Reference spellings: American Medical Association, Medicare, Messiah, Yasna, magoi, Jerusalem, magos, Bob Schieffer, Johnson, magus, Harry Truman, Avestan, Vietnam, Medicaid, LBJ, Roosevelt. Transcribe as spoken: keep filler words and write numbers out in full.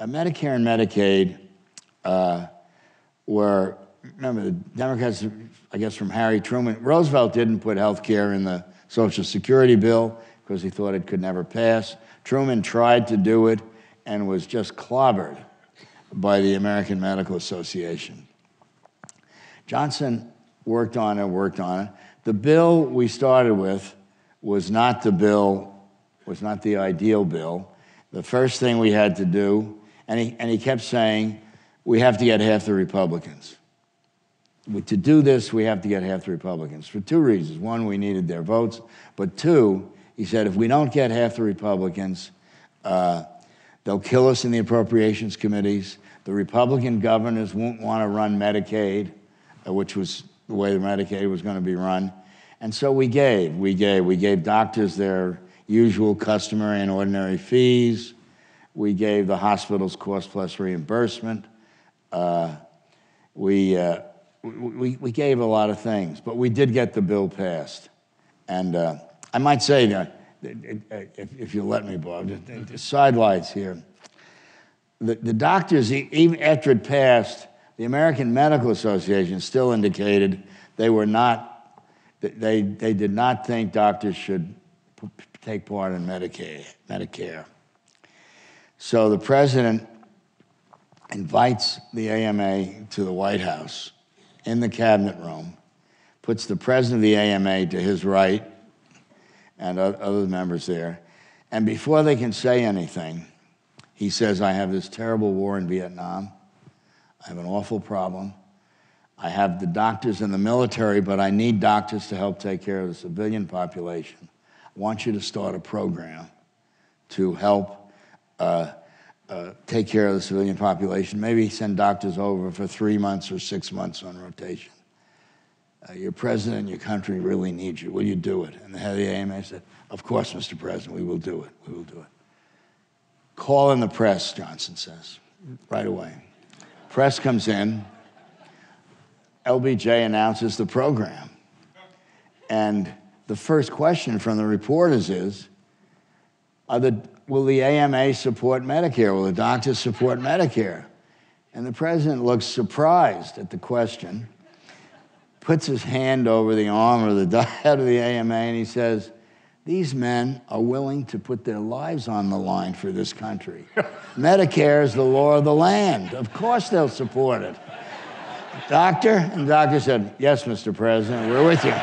uh, Medicare and Medicaid uh, were, remember the Democrats, I guess from Harry Truman, Roosevelt didn't put health care in the Social Security bill because he thought it could never pass. Truman tried to do it and was just clobbered by the American Medical Association. Johnson worked on it, worked on it. The bill we started with was not the bill, was not the ideal bill. The first thing we had to do, and he, and he kept saying, we have to get half the Republicans. To do this, we have to get half the Republicans for two reasons. One, we needed their votes, but two, he said, if we don't get half the Republicans, uh, they'll kill us in the appropriations committees. The Republican governors won't want to run Medicaid, uh, which was the way Medicaid was going to be run. And so we gave, we gave, we gave doctors their usual customary and ordinary fees. We gave the hospitals cost plus reimbursement. Uh, we. Uh, We, we gave a lot of things, but we did get the bill passed. And uh, I might say, that, if, if you'll let me, Bob, sidelights here. The, the doctors, even after it passed, the American Medical Association still indicated they were not, they, they did not think doctors should p take part in Medicaid, Medicare. So the president invites the A M A to the White House in the cabinet room, puts the president of the A M A to his right and other members there, and before they can say anything, he says, I have this terrible war in Vietnam. I have an awful problem. I have the doctors in the military, but I need doctors to help take care of the civilian population. I want you to start a program to help uh, Uh, take care of the civilian population, maybe send doctors over for three months or six months on rotation. Uh, your president and your country really need you. Will you do it? And the head of the A M A said, of course, Mister President, we will do it. We will do it. Call in the press, Johnson says, right away. Press comes in. L B J announces the program. And the first question from the reporters is, are the will the A M A support Medicare? Will the doctors support Medicare? And the president looks surprised at the question, puts his hand over the arm of the head of the A M A, and he says, these men are willing to put their lives on the line for this country. Medicare is the law of the land. Of course they'll support it. Doctor? And the doctor said, yes, Mister President, we're with you.